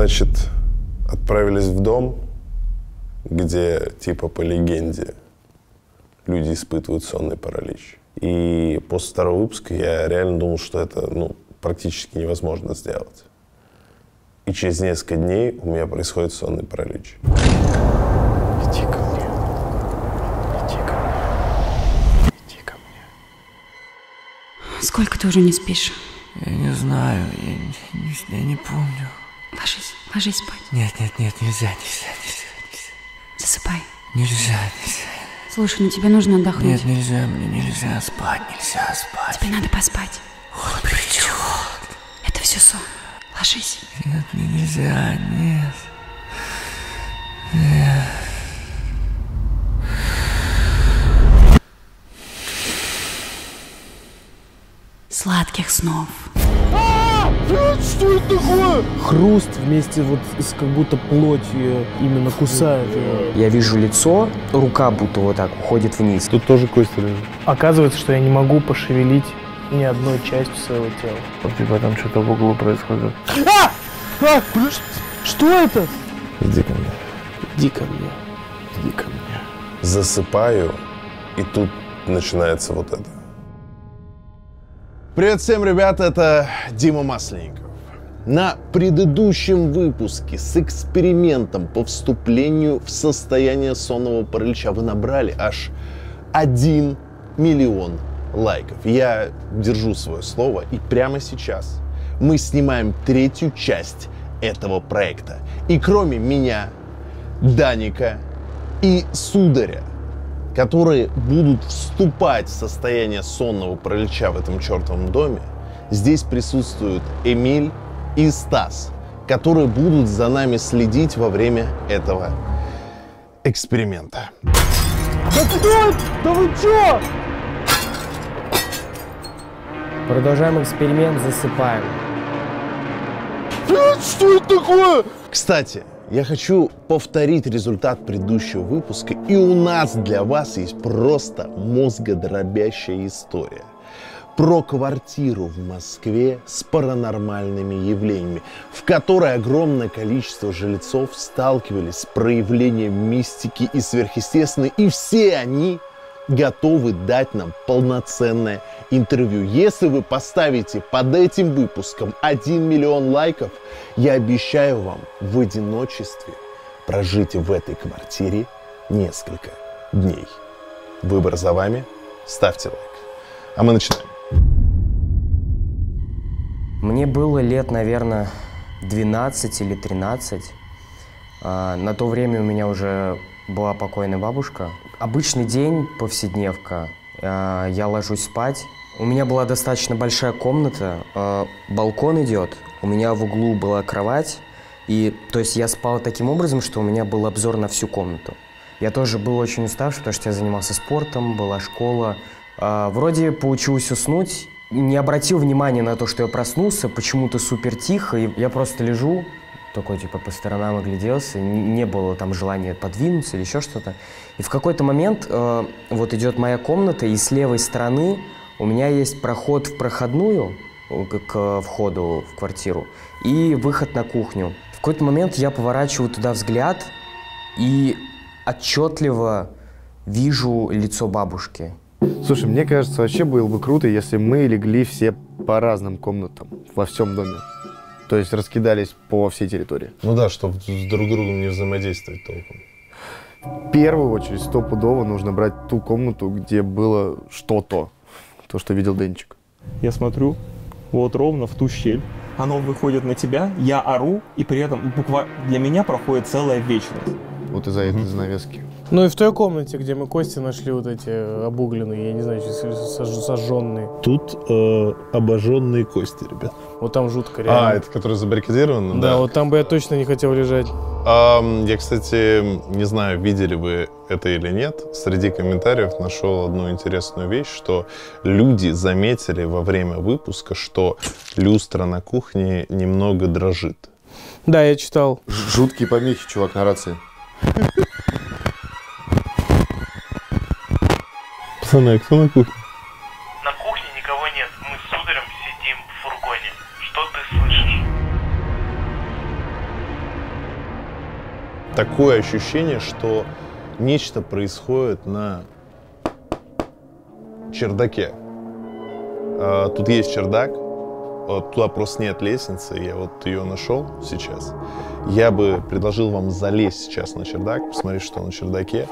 значит, отправились в дом, где, типа, по легенде, люди испытывают сонный паралич. И после второго выпуска я реально думал, что это, ну, практически невозможно сделать. И через несколько дней у меня происходит сонный паралич. Иди ко мне. Иди ко мне. Иди ко мне. Сколько ты уже не спишь? Я не знаю. Я не помню. Ложись спать. Нет, нельзя. Засыпай. Нельзя. Слушай, ну тебе нужно отдохнуть. Нет, нельзя, мне нельзя спать. Тебе надо поспать. Он придет. Это все сон. Ложись. Нет, мне нельзя, нет. Сладких снов. Что это такое? Хруст вместе вот с как будто плотью именно кусает. Я вижу лицо, рука будто вот так уходит вниз. Тут тоже кость лежит. Оказывается, что я не могу пошевелить ни одной частью своего тела. Вот типа там что-то в углу происходит. Блин, что это? Иди ко мне. Засыпаю, и тут начинается вот это. Привет всем, ребята, это Дима Масленников. На предыдущем выпуске с экспериментом по вступлению в состояние сонного паралича вы набрали аж 1 миллион лайков. Я держу свое слово, и прямо сейчас мы снимаем 3-ю часть этого проекта. И кроме меня, Даника и Сударя, которые будут вступать в состояние сонного паралича в этом чертовом доме, здесь присутствуют Эмиль и Стас, которые будут за нами следить во время этого эксперимента. Да кто? Да вы чё? Продолжаем эксперимент, засыпаем. Что это такое? Кстати, я хочу повторить результат предыдущего выпуска, и у нас для вас есть просто мозгодробящая история про квартиру в Москве с паранормальными явлениями, в которой огромное количество жильцов сталкивались с проявлением мистики и сверхъестественной, и все они готовы дать нам полноценное интервью. Если вы поставите под этим выпуском 1 миллион лайков, я обещаю вам в одиночестве прожить в этой квартире несколько дней. Выбор за вами. Ставьте лайк. А мы начинаем. Мне было лет, наверное, 12 или 13. На то время у меня уже была покойная бабушка. Обычный день, повседневка. Я ложусь спать. У меня была достаточно большая комната. Балкон идет. У меня в углу была кровать. И, то есть, я спал таким образом, что у меня был обзор на всю комнату. Я тоже был очень уставший, потому что я занимался спортом, была школа. Вроде получилось уснуть. Не обратил внимания на то, что я проснулся. Почему-то супер тихо. И я просто лежу. Такой, типа, по сторонам огляделся, не было там желания подвинуться или еще что-то. И в какой-то момент вот идет моя комната, и с левой стороны у меня есть проход в проходную к входу в квартиру и выход на кухню. В какой-то момент я поворачиваю туда взгляд и отчетливо вижу лицо бабушки. Слушай, мне кажется, вообще было бы круто, если мы легли все по разным комнатам во всем доме. То есть раскидались по всей территории. Ну да, чтобы друг с другом не взаимодействовать толком. В первую очередь, стопудово нужно брать ту комнату, где было что-то. То, что видел Денчик. Я смотрю, вот ровно в ту щель. Оно выходит на тебя, я ору, и при этом буквально для меня проходит целая вечность. Вот из-за этой занавески. Ну и в той комнате, где мы кости нашли вот эти обугленные, я не знаю, сожженные. Тут обожженные кости, ребят. Вот там жутко реально. А, это которые забаррикадированы? Да, вот там бы я точно не хотел лежать. Я, кстати, не знаю, видели вы это или нет. Среди комментариев нашел одну интересную вещь, что люди заметили во время выпуска, что люстра на кухне немного дрожит. Да, я читал. Жуткие помехи, чувак, на рации. Пацаны, а кто на кухне? На кухне никого нет. Мы с Сударем сидим в фургоне. Что ты слышишь? такое ощущение, что нечто происходит на чердаке. Тут есть чердак, туда просто нет лестницы, я вот ее нашел сейчас. Я бы предложил вам залезть сейчас на чердак, посмотреть, что на чердаке,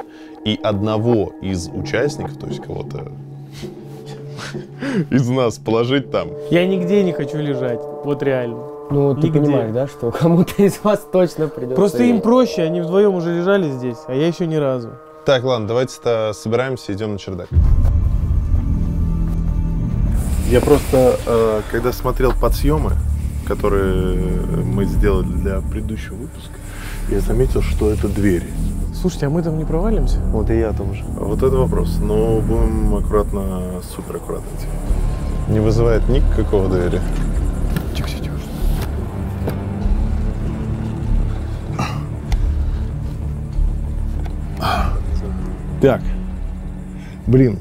и одного из участников, то есть кого-то из нас положить там. Я нигде не хочу лежать, вот реально. Ну, ты понимаешь, да, что кому-то из вас точно придется. Просто им проще, они вдвоем уже лежали здесь, а я еще ни разу. Так, ладно, давайте-то собираемся, идем на чердак. Я просто, когда смотрел подсъемы, которые мы сделали для предыдущего выпуска, я заметил, что это двери. Слушайте, а мы там не провалимся? Вот и я там же. Вот это вопрос, но будем аккуратно, супер аккуратно идти. Не вызывает никакого доверия. Тихо-тихо. Так. Блин,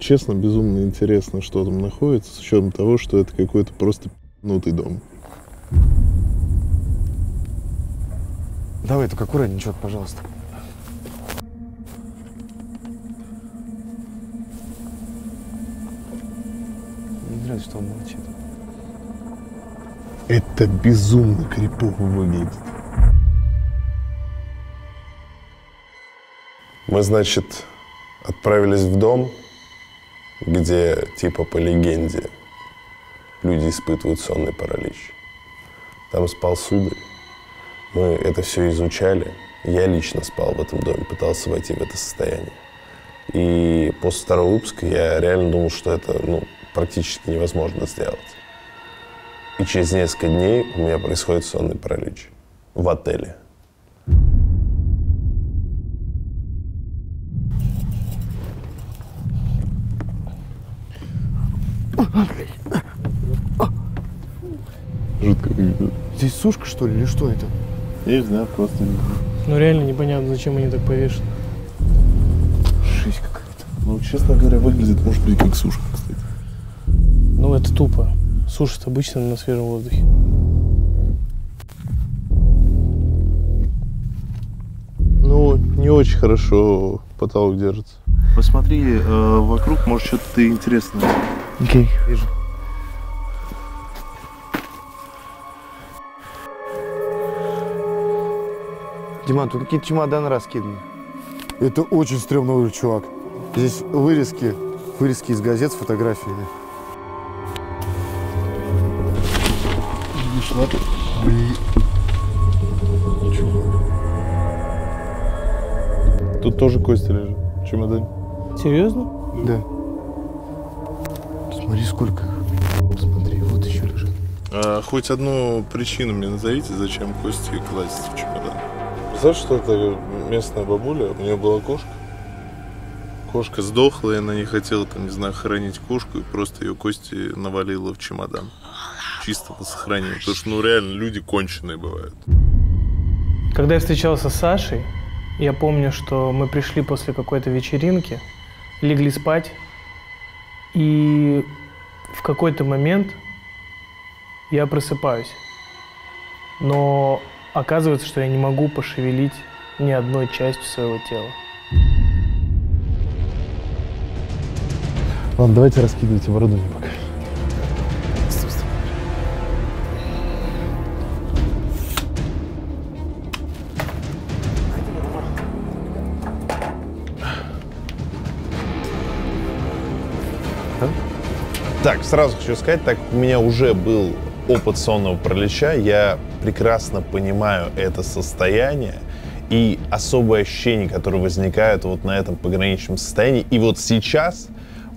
честно, безумно интересно, что там находится, с учетом того, что это какой-то просто пи***нутый дом. Давай, только аккуратненько, пожалуйста. Мне нравится, что он молчит. Это безумно крипово выглядит. Мы, значит, отправились в дом, где, типа, по легенде, люди испытывают сонный паралич. Там спал Сударь. Мы это все изучали. Я лично спал в этом доме, пытался войти в это состояние. И после второго выпуска я реально думал, что это, ну, практически невозможно сделать. И через несколько дней у меня происходит сонный паралич в отеле. Жутко выглядит. Здесь сушка, что ли, или что это? Не знаю, просто не знаю. Ну реально непонятно, зачем они так повешены. Жесть какая-то. Ну, честно говоря, выглядит, может быть, как сушка, кстати. Ну, это тупо. Сушат обычно на свежем воздухе. Ну, не очень хорошо потолок держится. Посмотри вокруг, может, что-то интересное. Окей. Вижу. Диман, тут какие-то чемоданы раскиданы. Это очень стрёмно выглядит, чувак. Здесь вырезки из газет с фотографиями. Блин. Чувак. Тут тоже кости лежат. Чемодан. Серьезно? Да. Смотри, сколько. Смотри, вот еще лежит. А, хоть одну причину мне назовите, зачем кости класть в чемодан. Знаешь, что это местная бабуля? У нее была кошка. Кошка сдохла, и она не хотела, там, не знаю, хоронить кошку, и просто ее кости навалила в чемодан. Чисто по сохранению. Потому что, ну, реально, люди конченые бывают. Когда я встречался с Сашей, я помню, что мы пришли после какой-то вечеринки, легли спать, и в какой-то момент я просыпаюсь. Но оказывается, что я не могу пошевелить ни одной частью своего тела. Ладно, давайте раскидывать оборудование пока. Стоп, стоп. А? Так, сразу хочу сказать, так как у меня уже был опыт сонного паралича, я прекрасно понимаю это состояние и особые ощущения, которые возникают вот на этом пограничном состоянии. И вот сейчас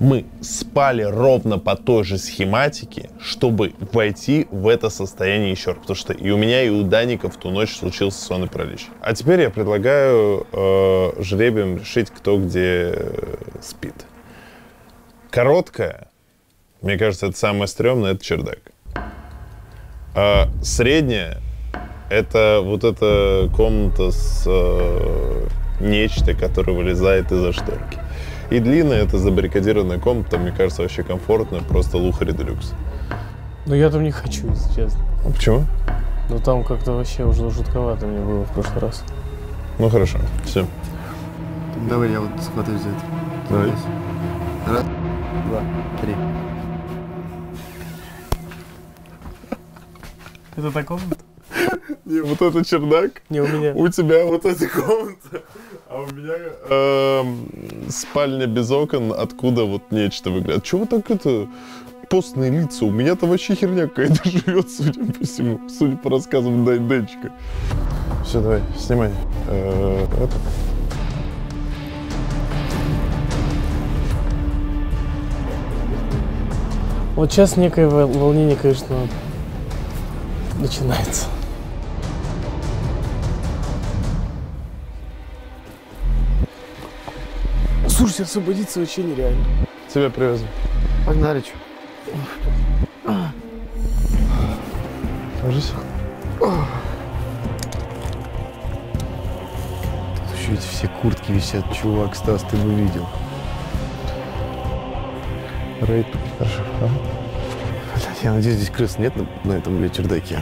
мы спали ровно по той же схематике, чтобы войти в это состояние еще раз. Потому что и у меня, и у Даника в ту ночь случился сонный паралич. А теперь я предлагаю жребием решить, кто где спит. Короткая, мне кажется, это самое стрёмное, это чердак. А средняя — это вот эта комната с нечто, которая вылезает из-за шторки. И длинная — это забаррикадированная комната, мне кажется, вообще комфортная, просто лухари делюкс. Ну я там не хочу, если честно. А почему? Ну там как-то вообще уже жутковато мне было в прошлый раз. Ну хорошо, все. Давай я вот схватываюсь за это. Давай. Раз, два, три. Это та комната? Не, вот это чердак. Не, у меня. У тебя вот эта комната. А у меня спальня без окон, откуда вот нечто выглядит. Чего так это? Постные лица. У меня-то вообще херня какая-то живет, судя по всему. Судя по рассказам Денчика. Все, давай, снимай. Это. Вот сейчас некое волнение, конечно, начинается. Слушай, освободиться вообще нереально. Тебя привезли. Погнали, чё. Ложись. Тут еще эти все куртки висят, чувак, Стас, ты бы видел. Рейд Петершахам. Я надеюсь, здесь крыс нет на этом, блядь, чердаке.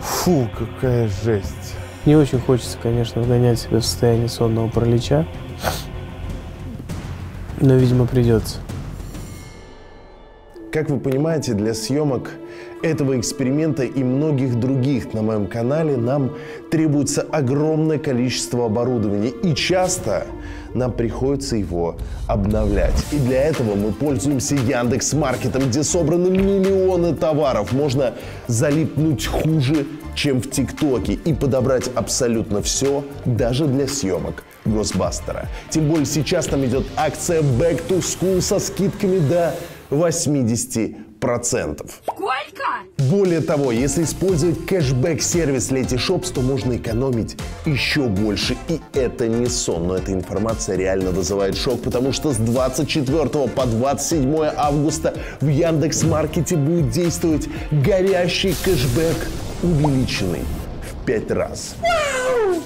Фу, какая жесть. Не очень хочется, конечно, вгонять себя в состояние сонного паралича. Но, видимо, придется. Как вы понимаете, для съемок этого эксперимента и многих других на моем канале нам требуется огромное количество оборудования, и часто нам приходится его обновлять. И для этого мы пользуемся Яндекс-маркетом, где собраны миллионы товаров. Можно залипнуть хуже, чем в ТикТоке, и подобрать абсолютно все, даже для съемок госбастера. Тем более сейчас там идет акция Back to School со скидками до 80%. Сколько? Более того, если использовать кэшбэк-сервис Letyshops, то можно экономить еще больше. И это не сон, но эта информация реально вызывает шок, потому что с 24 по 27 августа в Яндекс.Маркете будет действовать горящий кэшбэк, увеличенный в 5 раз.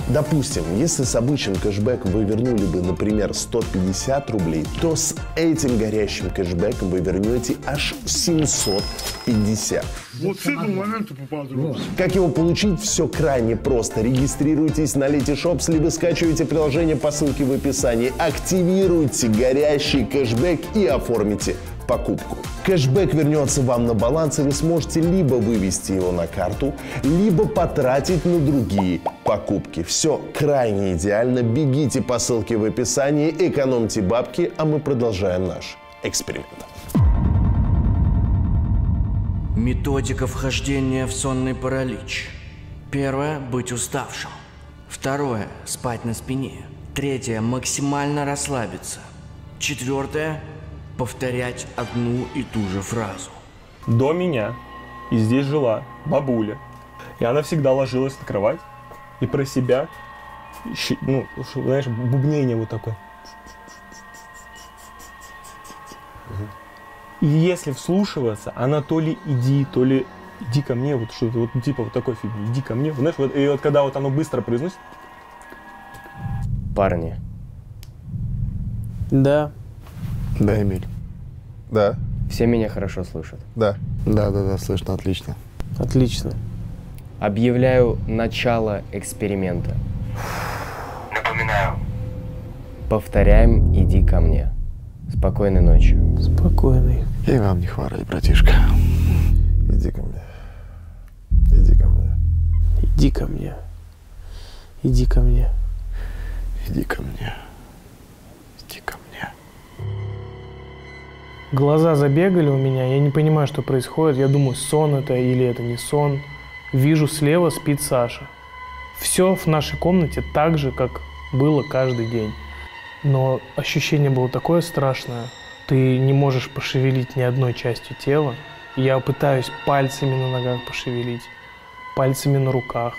Допустим, если с обычным кэшбэком вы вернули бы, например, 150 рублей, то с этим горящим кэшбэком вы вернете аж 750. Вот с этого момента попаду. Как его получить, все крайне просто. Регистрируйтесь на Letyshops, либо скачивайте приложение по ссылке в описании, активируйте горящий кэшбэк и оформите покупку. Кэшбэк вернется вам на баланс, и вы сможете либо вывести его на карту, либо потратить на другие покупки. Все крайне идеально. Бегите по ссылке в описании, экономьте бабки, а мы продолжаем наш эксперимент. Методика вхождения в сонный паралич. Первое – быть уставшим. Второе – спать на спине. Третье – максимально расслабиться. Четвертое – повторять одну и ту же фразу. До меня и здесь жила бабуля. И она всегда ложилась на кровать и про себя, ну, знаешь, бубнение вот такое. И если вслушиваться, она то ли иди, то ли иди ко мне, вот что-то, вот типа вот такой фигня, иди ко мне. Знаешь, вот, и вот когда вот оно быстро произносит. Парни. Да. Да, Эмиль. Да. Все меня хорошо слышат? Да. Да, слышно, отлично. Отлично. Объявляю начало эксперимента. Напоминаю. Повторяем, иди ко мне. Спокойной ночи. Спокойной. И вам не хворать, братишка. Иди ко мне. Иди ко мне. Иди ко мне. Иди ко мне. Иди ко мне. Иди ко мне. Глаза забегали у меня, я не понимаю, что происходит. Я думаю, сон это или это не сон. Вижу, слева спит Саша. Все в нашей комнате так же, как было каждый день. Но ощущение было такое страшное. Ты не можешь пошевелить ни одной частью тела. Я пытаюсь пальцами на ногах пошевелить, пальцами на руках.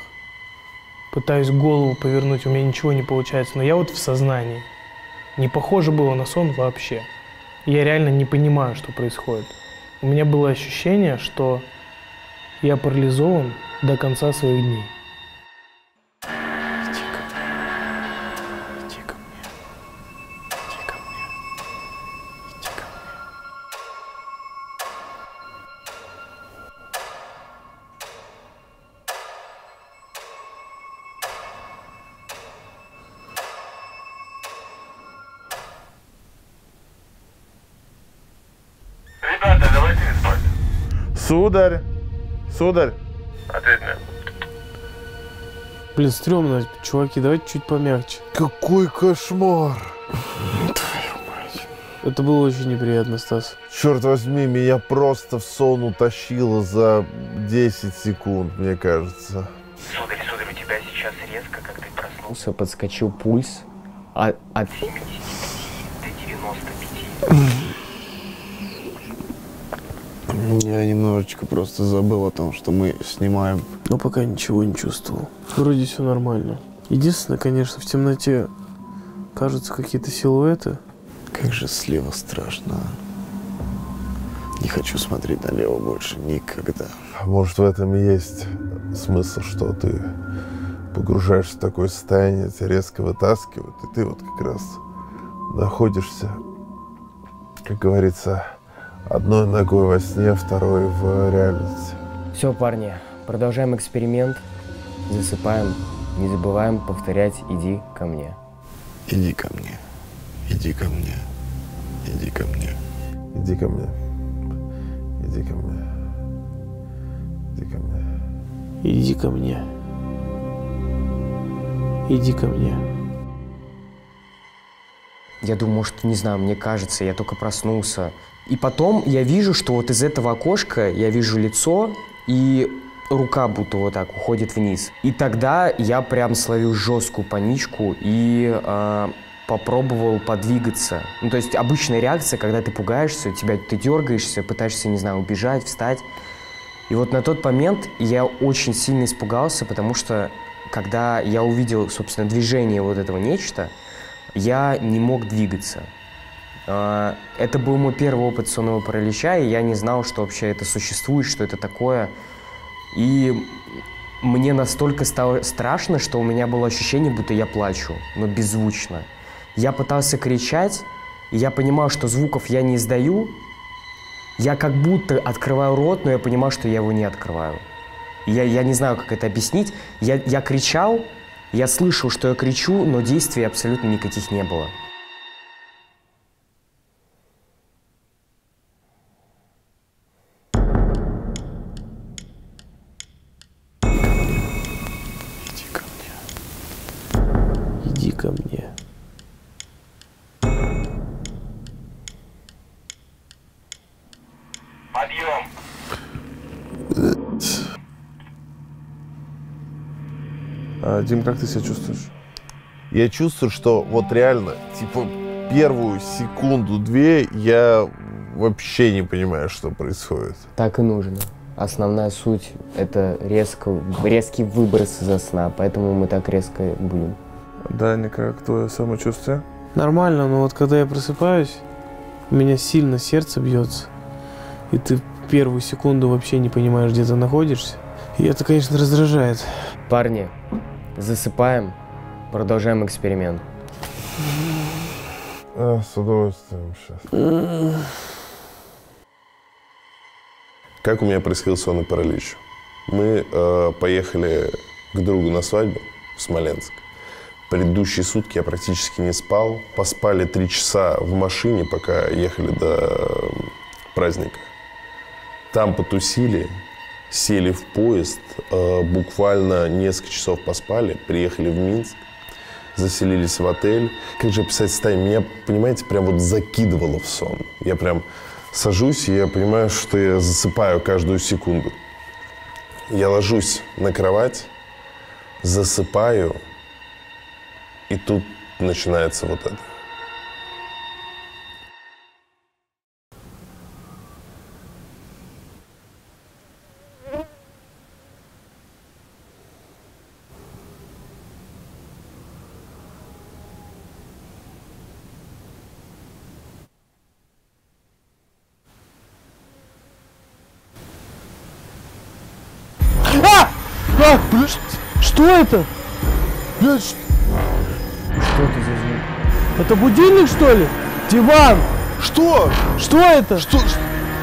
Пытаюсь голову повернуть, у меня ничего не получается. Но я вот в сознании. Не похоже было на сон вообще. Я реально не понимаю, что происходит. У меня было ощущение, что я парализован до конца своих дней. Иди ко мне. Иди ко мне. Иди ко мне. Иди ко мне. Сударь. Сударь. Ответь мне. Блин, стрёмно, чуваки, давайте чуть помягче. Какой кошмар. Твою мать. Это было очень неприятно, Стас. Черт возьми, меня просто в сон утащило за 10 секунд, мне кажется. Сударь, сударь, у тебя сейчас резко, как ты проснулся, подскочил пульс от 75 до 95. Я немножечко просто забыл о том, что мы снимаем. Но пока ничего не чувствовал. Вроде все нормально. Единственное, конечно, в темноте кажутся какие-то силуэты. Как же слева страшно. Не хочу смотреть налево больше никогда. Может, в этом и есть смысл, что ты погружаешься в такое состояние, тебя резко вытаскивают, и ты вот как раз находишься, как говорится, одной ногой во сне, второй в реальности. Все, парни, продолжаем эксперимент, засыпаем, не забываем повторять «иди ко мне». Иди ко мне, иди ко мне, иди ко мне. Иди ко мне. Иди ко мне. Иди ко мне. Иди ко мне. Иди ко мне. Я думаю, может, не знаю, мне кажется, я только проснулся. И потом я вижу, что вот из этого окошка я вижу лицо, и рука будто вот так уходит вниз. И тогда я прям словил жесткую паничку и попробовал подвигаться. Ну, то есть обычная реакция, когда ты пугаешься, ты дергаешься, пытаешься, не знаю, убежать, встать. И вот на тот момент я очень сильно испугался, потому что, когда я увидел, собственно, движение вот этого нечто, я не мог двигаться. Это был мой первый опыт сонного паралича, и я не знал, что вообще это существует, что это такое. И мне настолько стало страшно, что у меня было ощущение, будто я плачу, но беззвучно. Я пытался кричать, и я понимал, что звуков я не издаю. Я как будто открываю рот, но я понимал, что я его не открываю. Я не знаю, как это объяснить. Я кричал, я слышал, что я кричу, но действий абсолютно никаких не было. Иди ко мне. Иди ко мне. Дим, как ты себя чувствуешь? Я чувствую, что вот реально, типа, первую секунду-две я вообще не понимаю, что происходит. Так и нужно. Основная суть — это резкий выброс из-за сна, поэтому мы так резко будем. Даника, как твое самочувствие? Нормально, но вот когда я просыпаюсь, у меня сильно сердце бьется, и ты в первую секунду вообще не понимаешь, где ты находишься. И это, конечно, раздражает. Парни, засыпаем, продолжаем эксперимент. С удовольствием сейчас. Как у меня происходил сонный паралич? Мы поехали к другу на свадьбу в Смоленск. Предыдущие сутки я практически не спал. Поспали 3 часа в машине, пока ехали до праздника. Там потусили. Сели в поезд, буквально несколько часов поспали, приехали в Минск, заселились в отель. Как же описать состояние? Меня, понимаете, прям вот закидывало в сон. Я прям сажусь, и я понимаю, что я засыпаю каждую секунду. Я ложусь на кровать, засыпаю, и тут начинается вот это. Что это? Блядь, что это за звук? Это будильник, что ли? Диван! Что? Что это? Что?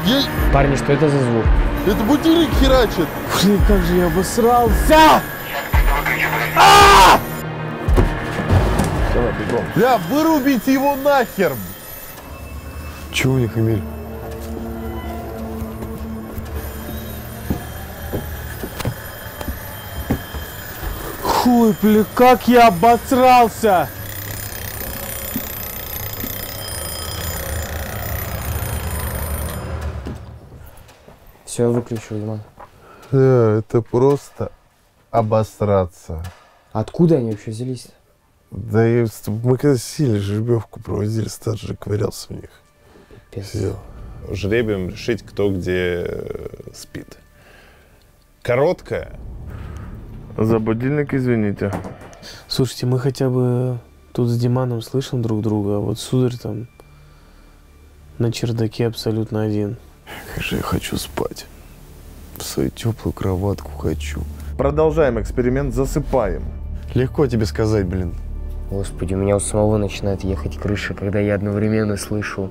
Я... Парни, что это за звук? Это будильник херачит! Блин, как же я обосрался! Бля, вырубите его нахер! Чего у них, Эмиль? Ой, бля, как я обосрался! Все, я выключил, Диман. Да, это просто обосраться. Откуда они вообще взялись? Да и мы когда сели, жеребьевку проводили, Стас же ковырялся в них. Пипец. Сидел. Жребием решить, кто где спит. Короткая. За будильник, извините. Слушайте, мы хотя бы тут с Диманом слышим друг друга, а вот Сударь там на чердаке абсолютно один. Как же я хочу спать. В свою теплую кроватку хочу. Продолжаем эксперимент, засыпаем. Легко тебе сказать, блин. Господи, у меня у самого начинает ехать крыша, когда я одновременно слышу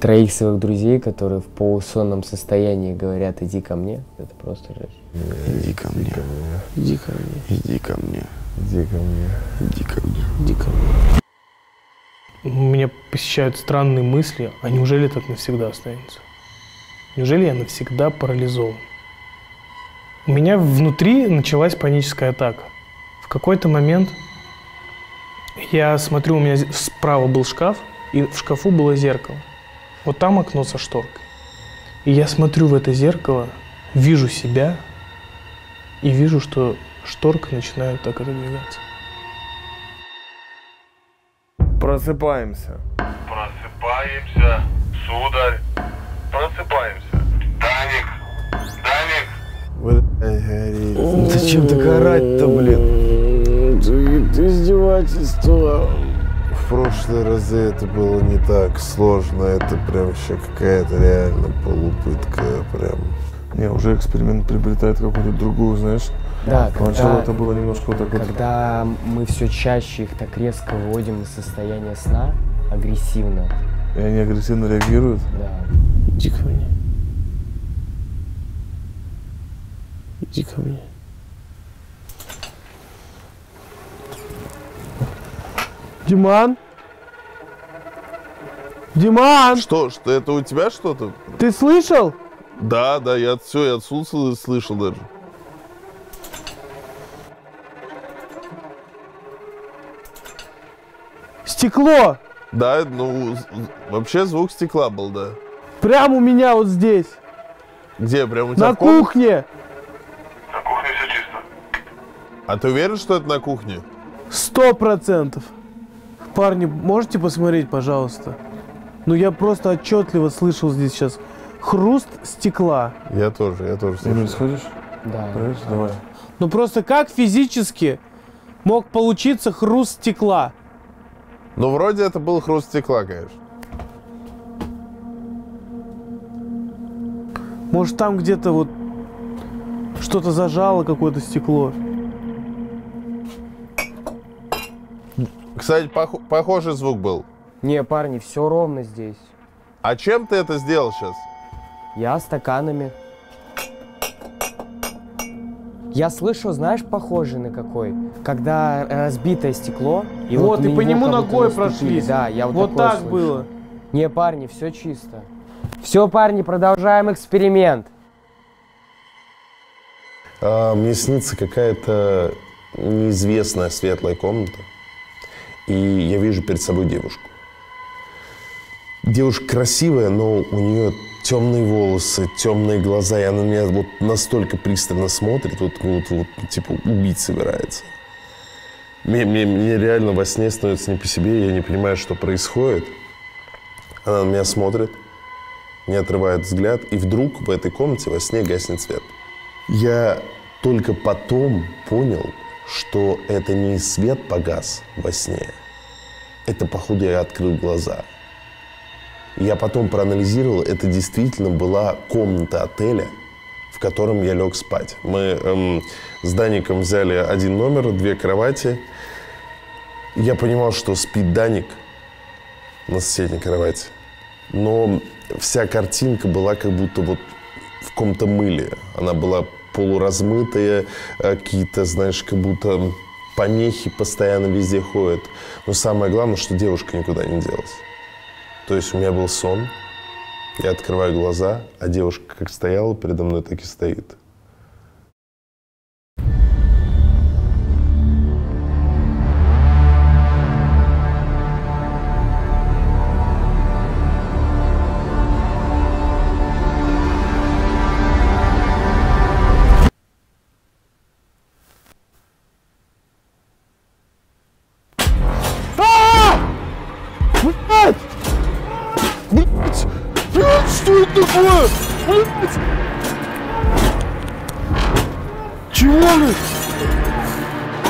троих своих друзей, которые в полусонном состоянии говорят: иди ко мне. Это просто жесть. Иди ко мне. Иди ко мне. Иди ко мне. Иди ко мне. Иди ко мне. Иди ко мне. Меня посещают странные мысли. А неужели так навсегда останется? Неужели я навсегда парализован? У меня внутри началась паническая атака. В какой-то момент я смотрю, у меня справа был шкаф, и в шкафу было зеркало. Вот там окно со шторкой. И я смотрю в это зеркало, вижу себя и вижу, что шторка начинает так отодвигаться. Просыпаемся. Просыпаемся, Сударь. Просыпаемся. Даник. Даник. Блин, зачем так орать-то, блин? Это издевательство. В прошлые разы это было не так сложно, это прям вообще какая-то реально полупытка, прям. Не, уже эксперимент приобретает какую-то другую, знаешь. Да, поначалу это было немножко вот так вот. Когда мы все чаще их так резко вводим из состояния сна, агрессивно. И они агрессивно реагируют? Да. Иди ко мне. Иди ко мне. Диман? Диман! Что это у тебя что-то? Ты слышал? Да, я все, я отсутствовал и слышал даже. Стекло! Да, ну, вообще звук стекла был, да. Прям у меня вот здесь. Где, прям у тебя? На кухне! На кухне все чисто. А ты уверен, что это на кухне? 100%. Парни, можете посмотреть, пожалуйста? Ну, я просто отчетливо слышал здесь сейчас хруст стекла. Я тоже слышал. Эмиль, сходишь? Да. Проверишь? Давай. Ну, просто как физически мог получиться хруст стекла? Ну, вроде это был хруст стекла, конечно. Может, там где-то вот что-то зажало, какое-то стекло. Кстати, похожий звук был. Не, парни, все ровно здесь. А чем ты это сделал сейчас? Я стаканами. Я слышу, знаешь, похожий на какой? Когда разбитое стекло. И вот, и по нему ногой прошли. Да, я вот так слышу. Было. Не, парни, все чисто. Все, парни, продолжаем эксперимент. Мне снится какая-то неизвестная светлая комната. И я вижу перед собой девушку. Девушка красивая, но у нее темные волосы, темные глаза, и она на меня вот настолько пристально смотрит, вот типа убить собирается. Мне реально во сне становится не по себе, я не понимаю, что происходит. Она на меня смотрит, не отрывает взгляд, и вдруг в этой комнате во сне гаснет свет. Я только потом понял, что это не свет погас во сне. Это, походу, я открыл глаза. Я потом проанализировал, это действительно была комната отеля, в котором я лег спать. Мы с Даником взяли один номер, две кровати. Я понимал, что спит Даник на соседней кровати. Но вся картинка была как будто вот в каком-то мыле. Она была полуразмытые, какие-то, знаешь, как будто помехи постоянно везде ходят. Но самое главное, что девушка никуда не делась. То есть у меня был сон, я открываю глаза, а девушка как стояла передо мной, так и стоит. Блять! Блять! Блять, что это такое? Блять! Чего, блядь?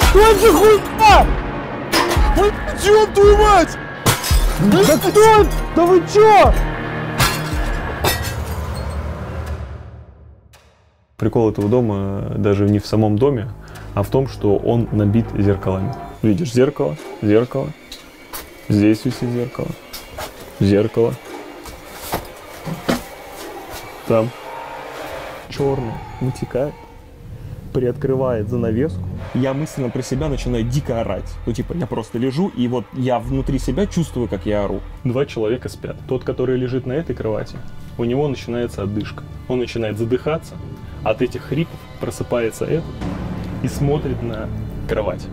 Что за хуйня? Блять, ёб твою мать! Да кто это? Да вы чё? Прикол этого дома даже не в самом доме, а в том, что он набит зеркалами. Видишь, зеркало, зеркало, здесь висит зеркало, зеркало, там черное вытекает, приоткрывает занавеску. Я мысленно про себя начинаю дико орать. Ну, типа, я просто лежу, и вот я внутри себя чувствую, как я ору. Два человека спят. Тот, который лежит на этой кровати, у него начинается отдышка. Он начинает задыхаться, от этих хрипов просыпается этот и смотрит на кровать.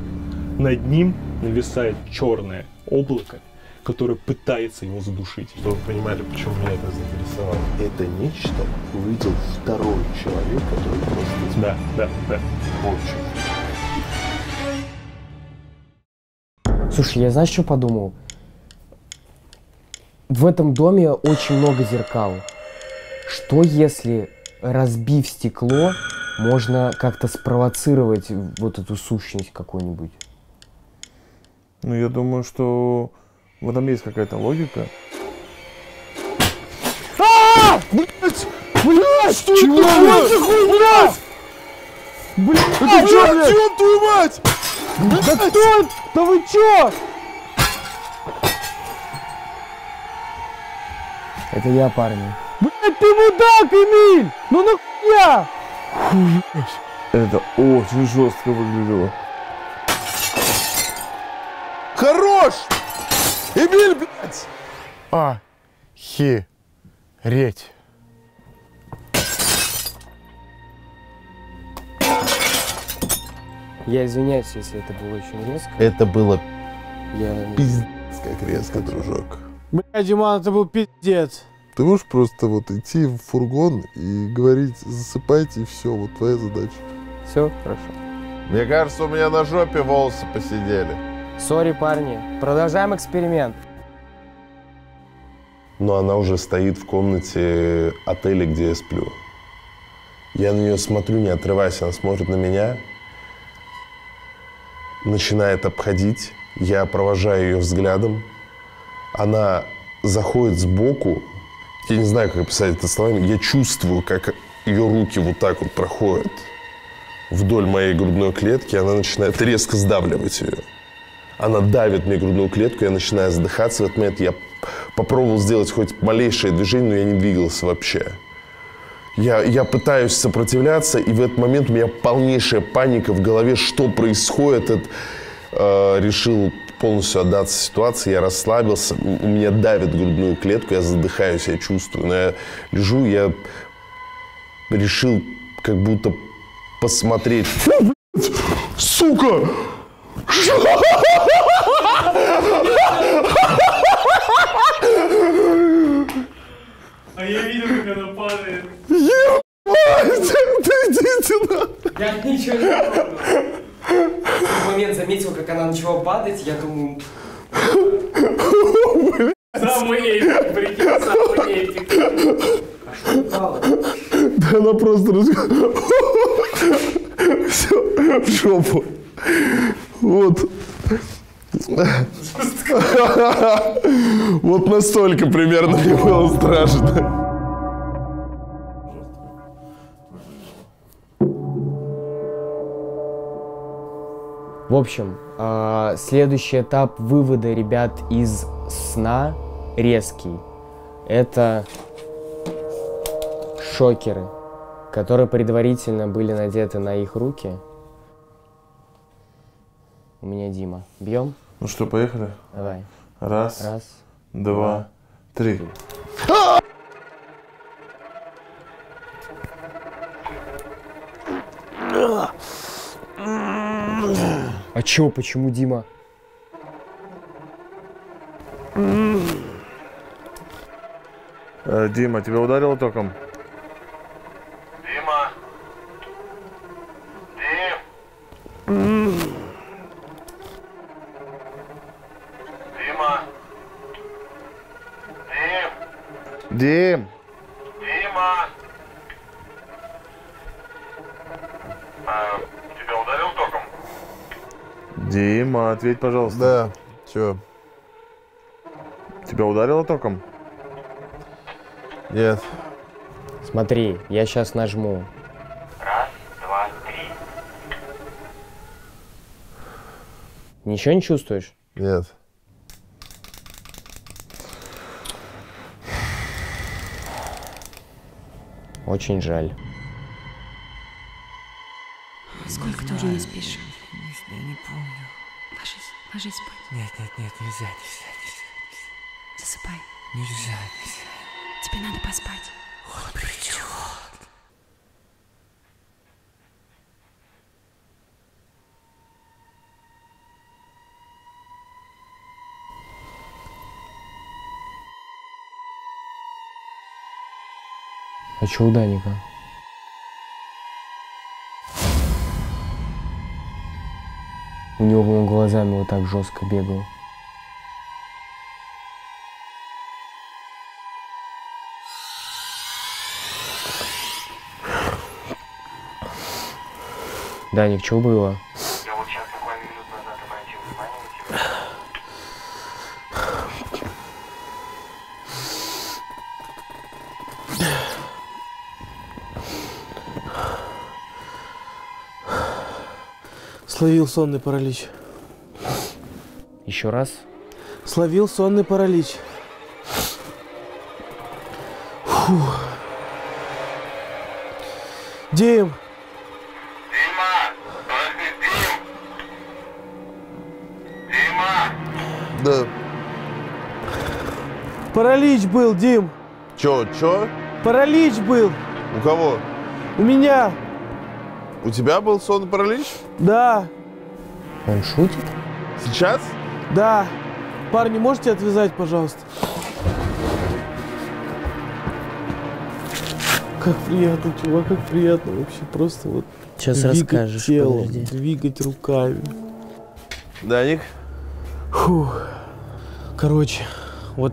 Над ним нависает черное облако, которое пытается его задушить. Чтобы вы понимали, почему меня это заинтересовало. Это нечто увидел второй человек, который просто... Да, да, да. Очень. Слушай, я, знаешь, что подумал? В этом доме очень много зеркал. Что если, разбив стекло, можно как-то спровоцировать вот эту сущность какую-нибудь? Ну, я думаю, что в этом есть какая-то логика. А-а-а! Блядь! Блядь! Что это такое? Блядь! Блядь! Ёб твою мать! Да кто? Да вы чё? Это я, парни. Блядь, ты мудак, Эмиль! Ну нахуя? Это очень жестко выглядело. Хорош! Эмиль, блядь! Охереть. Я извиняюсь, если это было очень резко. Это было пиздец как резко, дружок. Бля, Диман, это был пиздец. Ты можешь просто вот идти в фургон и говорить, засыпайте, и все, вот твоя задача. Все, хорошо. Мне кажется, у меня на жопе волосы посидели. Сори, парни, продолжаем эксперимент. Но она уже стоит в комнате отеля, где я сплю. Я на нее смотрю, не отрываясь, она смотрит на меня. Начинает обходить, я провожаю ее взглядом, она заходит сбоку, я не знаю, как описать это словами, я чувствую, как ее руки вот так вот проходят вдоль моей грудной клетки, она начинает резко сдавливать ее. Она давит мне грудную клетку, я начинаю задыхаться, в этот момент я попробовал сделать хоть малейшее движение, но я не двигался вообще. Я пытаюсь сопротивляться, и в этот момент у меня полнейшая паника в голове, что происходит. Решил полностью отдаться ситуации, я расслабился, у меня давит грудную клетку, я задыхаюсь, я чувствую. Но я лежу, я решил как будто посмотреть. Фу, блядь, сука! А я видел, как она падает. Ебать! Да идите нахуй! Я ничего не понял. В какой момент заметил, как она начала падать, я думаю... Блядь! Самый эпик, прикинь, самый эпик. А что упало? Да она просто разговаривала. Все, в жопу. Вот. Вот настолько примерно мне было страшно. В общем, следующий этап вывода ребят из сна резкий. Это шокеры, которые предварительно были надеты на их руки. У меня Дима. Бьем? Ну что, поехали? Давай. Раз, раз, два, три. А чё, почему, Дима? Дима, тебя ударило током? Дима! Дим! Дима! Дим! Дима! Тебя ударил током? Дима, ответь, пожалуйста. Да, чё? Тебя ударило током? Нет. Смотри, я сейчас нажму. Раз, два, три. Ничего не чувствуешь? Нет. Очень жаль. Сколько ты уже не спишь? Я не помню. Ложись, ложись спать. Нет, нет, нет, нельзя, нельзя, нельзя. Засыпай. Нельзя, нельзя. Тебе надо поспать. Он придет. А чё у Даника? У него, по-моему, глазами вот так жестко бегал. Даник, чё было? Я вот сейчас буквально минут назад обратил внимание на тебя. Словил сонный паралич. Еще раз. Словил сонный паралич. Фух. Дим! Дима! Дим! Дима! Да. Паралич был, Дим. Чё, чё? Паралич был. У кого? У меня. У тебя был сонный паралич? Да. Он шутит? Сейчас? Да. Парни, можете отвязать, пожалуйста? Как приятно, чувак, как приятно вообще просто вот. Сейчас двигать расскажешь, телом, подожди. Двигать руками. Даник? Фух. Короче, вот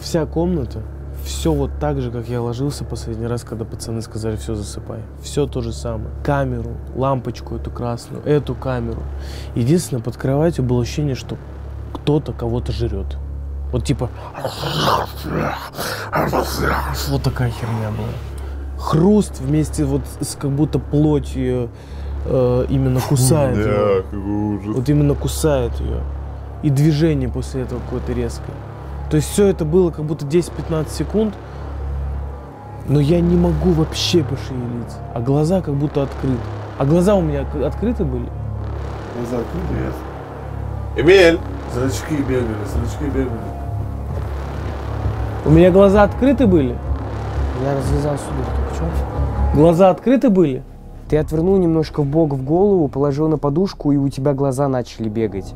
вся комната. Все вот так же, как я ложился последний раз, когда пацаны сказали, все, засыпай. Все то же самое. Камеру, лампочку эту красную, эту камеру. Единственное, под кроватью было ощущение, что кто-то кого-то жрет. Вот типа... Вот такая херня была. Хруст вместе вот с как будто плотью именно кусает ее. Вот именно кусает ее. И движение после этого какое-то резкое. То есть все это было как будто 10-15 секунд, но я не могу вообще пошевелиться, а глаза как будто открыты. А глаза у меня открыты были? Глаза открыты? Эмиль! Зрачки бегали, зрачки бегали. У меня глаза открыты были? Я развязал сударь, так что? Глаза открыты были? Ты отвернул немножко вбок в голову, положил на подушку, и у тебя глаза начали бегать.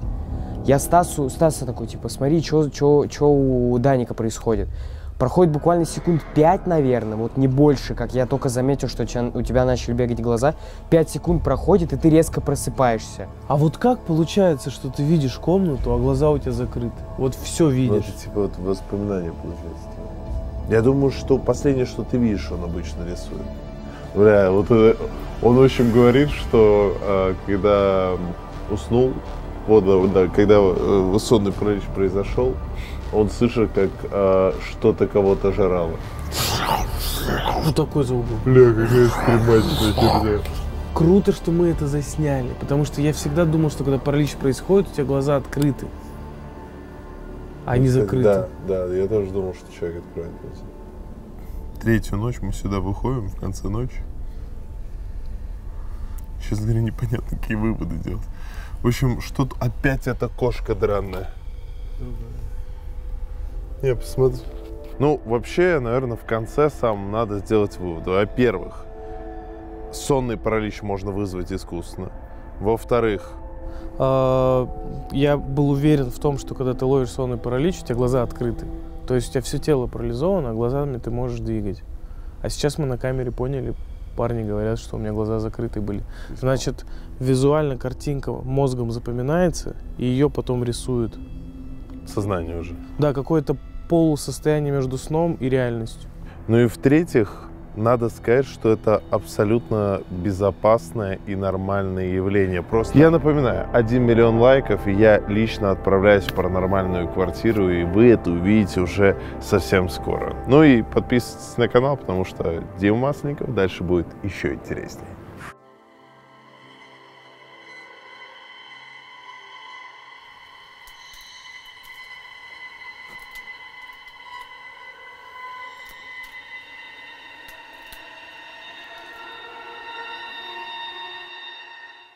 Я Стаса такой, типа, смотри, что у Даника происходит. Проходит буквально секунд 5, наверное, вот не больше, как я только заметил, что у тебя начали бегать глаза. 5 секунд проходит, и ты резко просыпаешься. А вот как получается, что ты видишь комнату, а глаза у тебя закрыты? Вот все видишь. Ну, это типа вот воспоминания получается. Я думаю, что последнее, что ты видишь, он обычно рисует. Бля, вот он, в общем, говорит, что когда уснул, вот, да, когда сонный паралич произошел, он слышал, как что-то кого-то жрало. Что такое за угол? Бля, какая стремательная. Круто, что мы это засняли, потому что я всегда думал, что когда паралич происходит, у тебя глаза открыты, а не закрыты. Да, да, я тоже думал, что человек открывает глаза. Третью ночь мы сюда выходим, в конце ночи. Сейчас, говорю, непонятно, какие выводы делать. В общем, что тут опять эта кошка драная. Не, посмотри. Ну, вообще, наверное, в конце сам надо сделать выводы. Во-первых, сонный паралич можно вызвать искусственно. Во-вторых... Я был уверен в том, что когда ты ловишь сонный паралич, у тебя глаза открыты. То есть у тебя все тело парализовано, а глазами ты можешь двигать. А сейчас мы на камере поняли... Парни говорят, что у меня глаза закрыты были. Значит, визуально картинка мозгом запоминается, и ее потом рисуют. Сознание уже. Да, какое-то полусостояние между сном и реальностью. Ну и в-третьих, надо сказать, что это абсолютно безопасное и нормальное явление. Просто я напоминаю, 1 миллион лайков, и я лично отправляюсь в паранормальную квартиру, и вы это увидите уже совсем скоро. Ну и подписывайтесь на канал, потому что Дима Масленников, дальше будет еще интереснее.